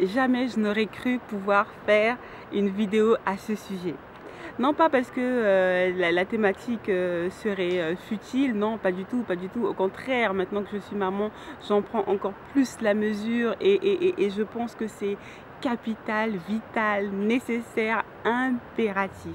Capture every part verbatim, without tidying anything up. jamais je n'aurais cru pouvoir faire une vidéo à ce sujet. Non pas parce que euh, la, la thématique euh, serait euh, futile, non, pas du tout, pas du tout. Au contraire, maintenant que je suis maman, j'en prends encore plus la mesure et, et, et, et je pense que c'est capital, vital, nécessaire, impératif.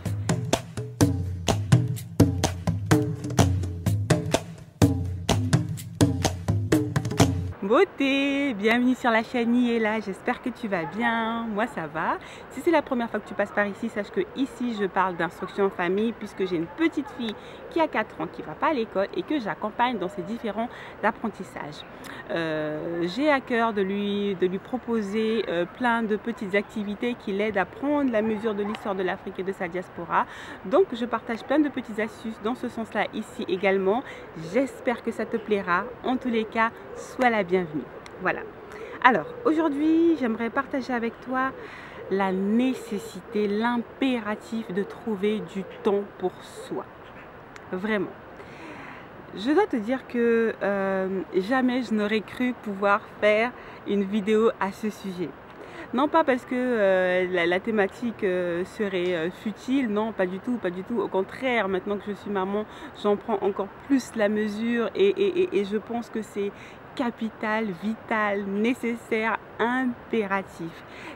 Beauté, bienvenue sur la chaîne I E L A, j'espère que tu vas bien, moi ça va. Si c'est la première fois que tu passes par ici, sache que ici je parle d'instruction en famille puisque j'ai une petite fille qui a quatre ans, qui ne va pas à l'école et que j'accompagne dans ses différents apprentissages. Euh, j'ai à cœur de lui, de lui proposer euh, plein de petites activités qui l'aident à prendre la mesure de l'histoire de l'Afrique et de sa diaspora. Donc je partage plein de petites astuces dans ce sens-là ici également. J'espère que ça te plaira. En tous les cas, sois la bienvenue. Voilà. Alors, aujourd'hui, j'aimerais partager avec toi la nécessité, l'impératif de trouver du temps pour soi. Vraiment. Je dois te dire que euh, jamais je n'aurais cru pouvoir faire une vidéo à ce sujet. Non pas parce que euh, la, la thématique euh, serait euh, futile, non, pas du tout, pas du tout. Au contraire, maintenant que je suis maman, j'en prends encore plus la mesure et, et, et, et je pense que c'est capital, vital, nécessaire, impératif.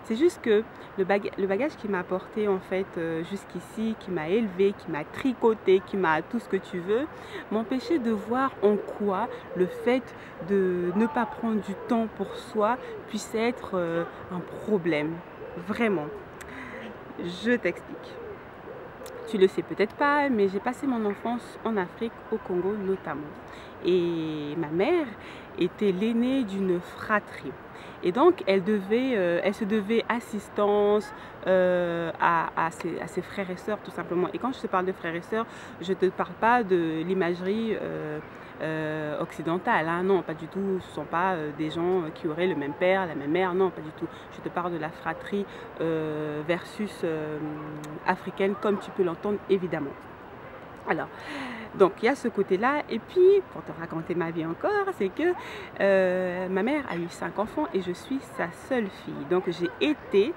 C'est juste que le, baga le bagage qui m'a apporté en fait euh, jusqu'ici, qui m'a élevé, qui m'a tricoté, qui m'a tout ce que tu veux, m'empêchait de voir en quoi le fait de ne pas prendre du temps pour soi puisse être euh, un problème. Vraiment. Je t'explique. Tu le sais peut-être pas, mais j'ai passé mon enfance en Afrique, au Congo notamment. Et ma mère était l'aînée d'une fratrie. Et donc, elle, devait, euh, elle se devait assistance euh, à, à, ses, à ses frères et sœurs, tout simplement. Et quand je te parle de frères et sœurs, je ne te parle pas de l'imagerie euh, euh, occidentale. Hein. Non, pas du tout. Ce ne sont pas euh, des gens qui auraient le même père, la même mère. Non, pas du tout. Je te parle de la fratrie euh, versus euh, africaine, comme tu peux l'entendre, évidemment. Alors, donc il y a ce côté-là. Et puis, pour te raconter ma vie encore, c'est que euh, ma mère a eu cinq enfants et je suis sa seule fille. Donc, j'ai été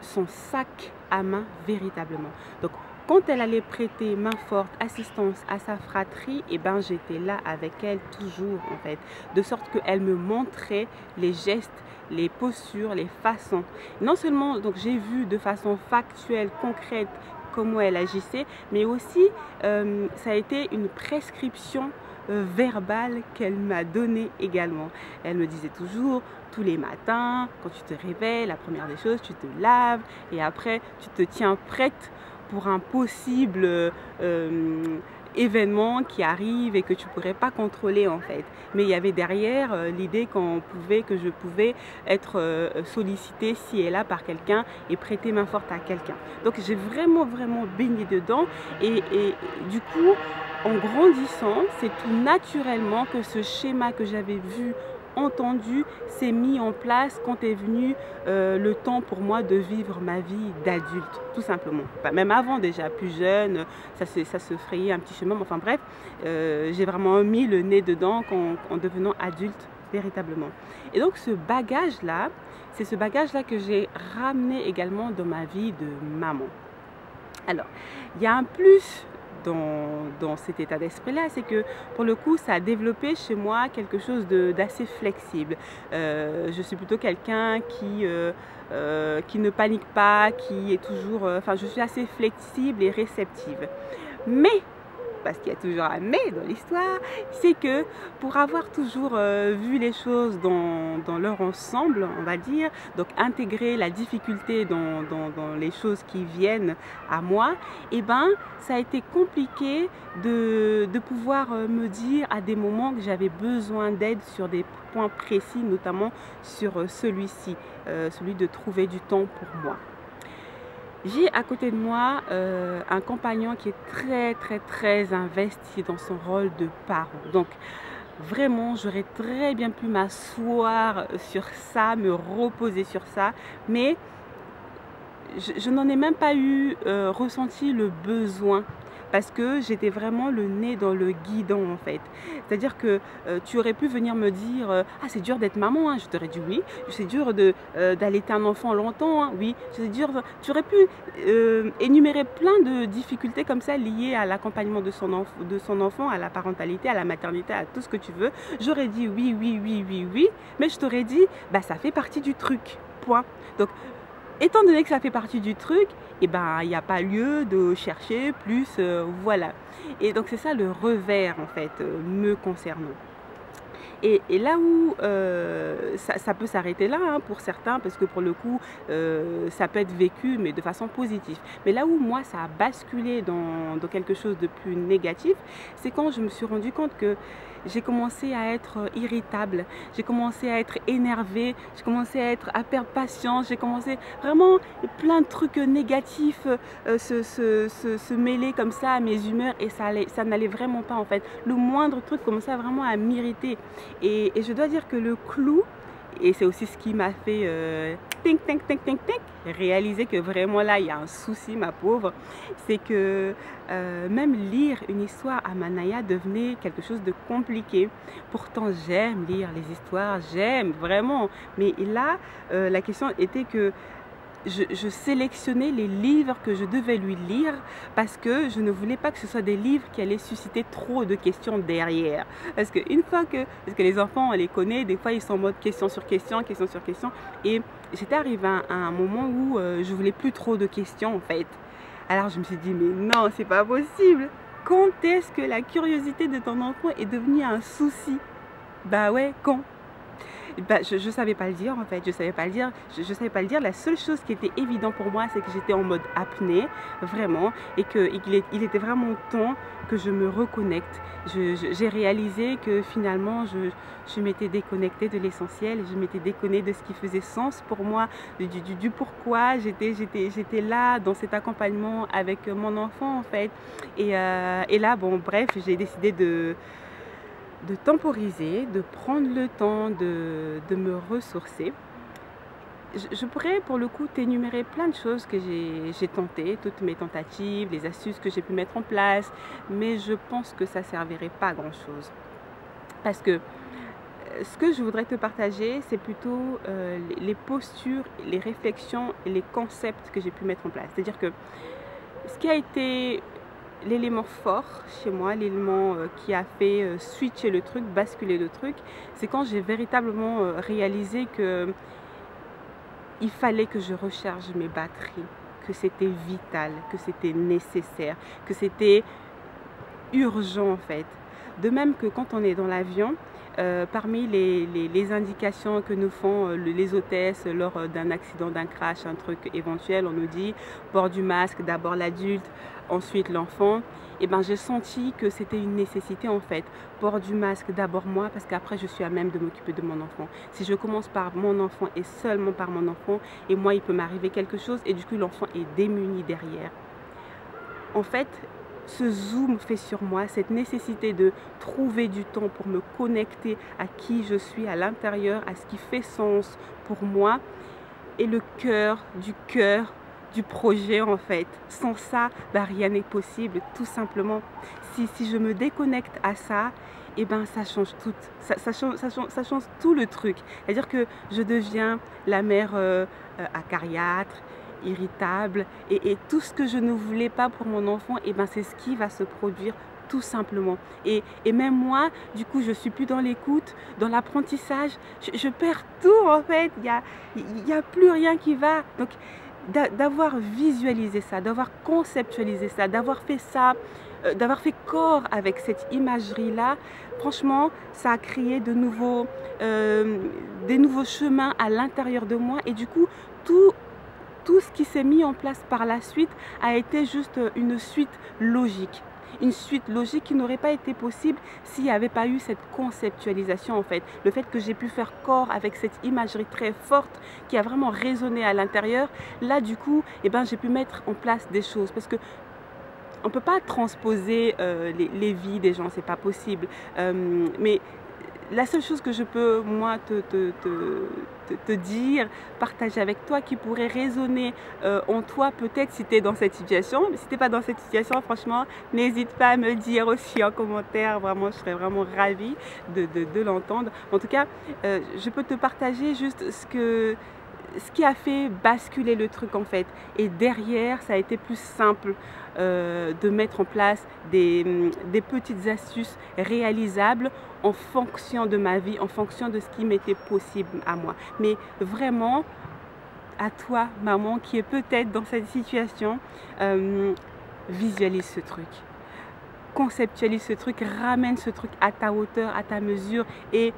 son sac à main véritablement. Donc, quand elle allait prêter main forte, assistance à sa fratrie, et eh ben j'étais là avec elle toujours en fait. De sorte qu'elle me montrait les gestes, les postures, les façons. Non seulement, donc j'ai vu de façon factuelle, concrète, comment elle agissait, mais aussi euh, ça a été une prescription euh, verbale qu'elle m'a donnée également. Elle me disait toujours, tous les matins, quand tu te réveilles, la première des choses, tu te laves et après tu te tiens prête pour un possible euh, euh, événement qui arrive et que tu ne pourrais pas contrôler en fait. Mais il y avait derrière euh, l'idée qu'on pouvait, que je pouvais être euh, sollicitée ci et là par quelqu'un et prêter main forte à quelqu'un. Donc j'ai vraiment vraiment baigné dedans et, et du coup en grandissant, c'est tout naturellement que ce schéma que j'avais vu, entendu, s'est mis en place quand est venu euh, le temps pour moi de vivre ma vie d'adulte, tout simplement. Bah, même avant déjà, plus jeune, ça se, ça se frayait un petit chemin, mais enfin bref, euh, j'ai vraiment mis le nez dedans en, en devenant adulte, véritablement. Et donc ce bagage-là, c'est ce bagage-là que j'ai ramené également dans ma vie de maman. Alors, il y a un plus Dans, dans cet état d'esprit-là, c'est que pour le coup, ça a développé chez moi quelque chose d'assez flexible. Euh, je suis plutôt quelqu'un qui, euh, euh, qui ne panique pas, qui est toujours... Euh, enfin, je suis assez flexible et réceptive. Mais, parce qu'il y a toujours un mais dans l'histoire, c'est que pour avoir toujours euh, vu les choses dans, dans leur ensemble, on va dire, donc intégrer la difficulté dans, dans, dans les choses qui viennent à moi, eh ben, ça a été compliqué de, de pouvoir me dire à des moments que j'avais besoin d'aide sur des points précis, notamment sur celui-ci, euh, celui de trouver du temps pour moi. J'ai à côté de moi euh, un compagnon qui est très très très investi dans son rôle de parent. Donc vraiment, j'aurais très bien pu m'asseoir sur ça, me reposer sur ça, mais je, je n'en ai même pas eu euh, ressenti le besoin parce que j'étais vraiment le nez dans le guidon en fait. C'est-à-dire que euh, tu aurais pu venir me dire euh, « Ah, c'est dur d'être maman, hein. » Je t'aurais dit oui. « C'est dur d'allaiter euh, un enfant longtemps, hein. » Oui. C'est dur. Tu aurais pu euh, énumérer plein de difficultés comme ça liées à l'accompagnement de son, enf de son enfant, à la parentalité, à la maternité, à tout ce que tu veux. J'aurais dit oui, oui, oui, oui, oui, mais je t'aurais dit « Bah, ça fait partie du truc. » Point. Donc, étant donné que ça fait partie du truc, et ben il n'y a pas lieu de chercher plus, euh, voilà. Et donc c'est ça le revers en fait, euh, me concernant. Et, et là où euh, ça, ça peut s'arrêter là hein, pour certains, parce que pour le coup, euh, ça peut être vécu, mais de façon positive. Mais là où moi, ça a basculé dans, dans quelque chose de plus négatif, c'est quand je me suis rendu compte que j'ai commencé à être irritable, j'ai commencé à être énervée, j'ai commencé à, être, à perdre patience, j'ai commencé vraiment plein de trucs négatifs euh, se, se, se, se mêler comme ça à mes humeurs et ça, ça n'allait vraiment pas en fait. Le moindre truc commençait vraiment à m'irriter. Et, et je dois dire que le clou, et c'est aussi ce qui m'a fait euh, tink, tink, tink, tink, tink, réaliser que vraiment là, il y a un souci, ma pauvre, c'est que euh, même lire une histoire à Manaya devenait quelque chose de compliqué. Pourtant, j'aime lire les histoires, j'aime vraiment. Mais là, euh, la question était que Je, je sélectionnais les livres que je devais lui lire parce que je ne voulais pas que ce soit des livres qui allaient susciter trop de questions derrière. Parce que une fois que, parce que les enfants, on les connaît, des fois ils sont en mode question sur question, question sur question. Et j'étais arrivée à, à un moment où euh, je voulais plus trop de questions en fait. Alors je me suis dit mais non, c'est pas possible. Quand est-ce que la curiosité de ton enfant est devenue un souci? Bah ouais, quand? Bah, je ne savais pas le dire en fait, je savais pas le dire, je, je savais pas le dire. La seule chose qui était évidente pour moi, c'est que j'étais en mode apnée, vraiment, et qu'il il était vraiment temps que je me reconnecte. J'ai réalisé que finalement, je, je m'étais déconnectée de l'essentiel, je m'étais déconnectée de ce qui faisait sens pour moi, du, du, du pourquoi j'étais là dans cet accompagnement avec mon enfant en fait. Et, euh, et là, bon, bref, j'ai décidé de... de temporiser, de prendre le temps de, de me ressourcer. Je, je pourrais pour le coup t'énumérer plein de choses que j'ai tentées, toutes mes tentatives, les astuces que j'ai pu mettre en place, mais je pense que ça ne servirait pas à grand chose. Parce que ce que je voudrais te partager, c'est plutôt euh, les postures, les réflexions et les concepts que j'ai pu mettre en place. C'est-à-dire que ce qui a été l'élément fort chez moi, l'élément qui a fait switcher le truc, basculer le truc, c'est quand j'ai véritablement réalisé que il fallait que je recharge mes batteries, que c'était vital, que c'était nécessaire, que c'était urgent en fait. De même que quand on est dans l'avion, Euh, parmi les, les, les indications que nous font euh, les hôtesses lors euh, d'un accident, d'un crash, un truc éventuel, on nous dit port du masque, d'abord l'adulte, ensuite l'enfant. Et ben j'ai senti que c'était une nécessité en fait. Port du masque d'abord moi, parce qu'après je suis à même de m'occuper de mon enfant. Si je commence par mon enfant et seulement par mon enfant, et moi il peut m'arriver quelque chose et du coup l'enfant est démuni derrière. En fait, ce zoom fait sur moi, cette nécessité de trouver du temps pour me connecter à qui je suis à l'intérieur, à ce qui fait sens pour moi, et le cœur du cœur du projet en fait. Sans ça, bah, rien n'est possible, tout simplement. Si, si je me déconnecte à ça, et eh ben ça change tout, ça, ça, change, ça, change, ça change tout le truc. C'est-à-dire que je deviens la mère euh, euh, acariâtre, irritable et, et tout ce que je ne voulais pas pour mon enfant, et ben c'est ce qui va se produire tout simplement. Et, et même moi, du coup, je suis plus dans l'écoute, dans l'apprentissage, je, je perds tout en fait, il n'y a, y a plus rien qui va. Donc d'avoir visualisé ça, d'avoir conceptualisé ça, d'avoir fait ça, euh, d'avoir fait corps avec cette imagerie-là, franchement, ça a créé de nouveaux, euh, des nouveaux chemins à l'intérieur de moi et du coup, tout Tout ce qui s'est mis en place par la suite a été juste une suite logique. Une suite logique qui n'aurait pas été possible s'il n'y avait pas eu cette conceptualisation en fait. Le fait que j'ai pu faire corps avec cette imagerie très forte qui a vraiment résonné à l'intérieur, là du coup, eh ben, j'ai pu mettre en place des choses parce que on ne peut pas transposer euh, les, les vies des gens, c'est pas possible. Euh, mais la seule chose que je peux, moi, te, te, te, te dire, partager avec toi, qui pourrait résonner euh, en toi, peut-être si tu es dans cette situation, mais si tu n'es pas dans cette situation, franchement, n'hésite pas à me dire aussi en commentaire, vraiment, je serais vraiment ravie de, de, de l'entendre. En tout cas, euh, je peux te partager juste ce que... ce qui a fait basculer le truc en fait, et derrière ça a été plus simple euh, de mettre en place des, des petites astuces réalisables en fonction de ma vie, en fonction de ce qui m'était possible à moi. Mais vraiment, à toi maman qui est peut-être dans cette situation, euh, visualise ce truc, conceptualise ce truc, ramène ce truc à ta hauteur, à ta mesure, et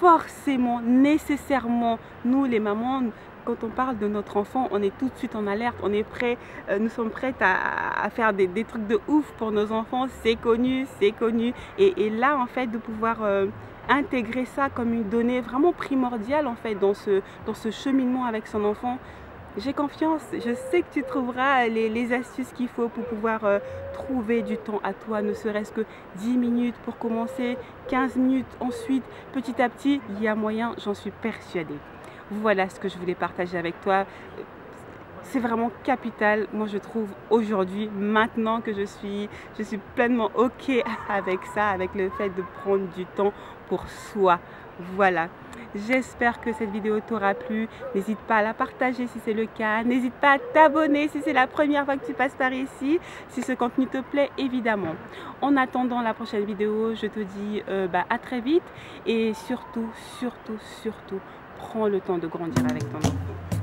forcément, nécessairement, nous les mamans, quand on parle de notre enfant, on est tout de suite en alerte, on est prêt, euh, nous sommes prêtes à, à faire des, des trucs de ouf pour nos enfants, c'est connu, c'est connu. Et, et là, en fait, de pouvoir euh, intégrer ça comme une donnée vraiment primordiale, en fait, dans ce, dans ce cheminement avec son enfant, j'ai confiance, je sais que tu trouveras les, les astuces qu'il faut pour pouvoir euh, trouver du temps à toi, ne serait-ce que dix minutes pour commencer, quinze minutes ensuite, petit à petit, il y a moyen, j'en suis persuadée. Voilà ce que je voulais partager avec toi. C'est vraiment capital, moi je trouve aujourd'hui, maintenant que je suis, je suis pleinement OK avec ça, avec le fait de prendre du temps pour soi. Voilà, j'espère que cette vidéo t'aura plu, n'hésite pas à la partager si c'est le cas, n'hésite pas à t'abonner si c'est la première fois que tu passes par ici, si ce contenu te plaît évidemment. En attendant la prochaine vidéo, je te dis euh, bah, à très vite, et surtout, surtout, surtout, prends le temps de grandir avec ton enfant.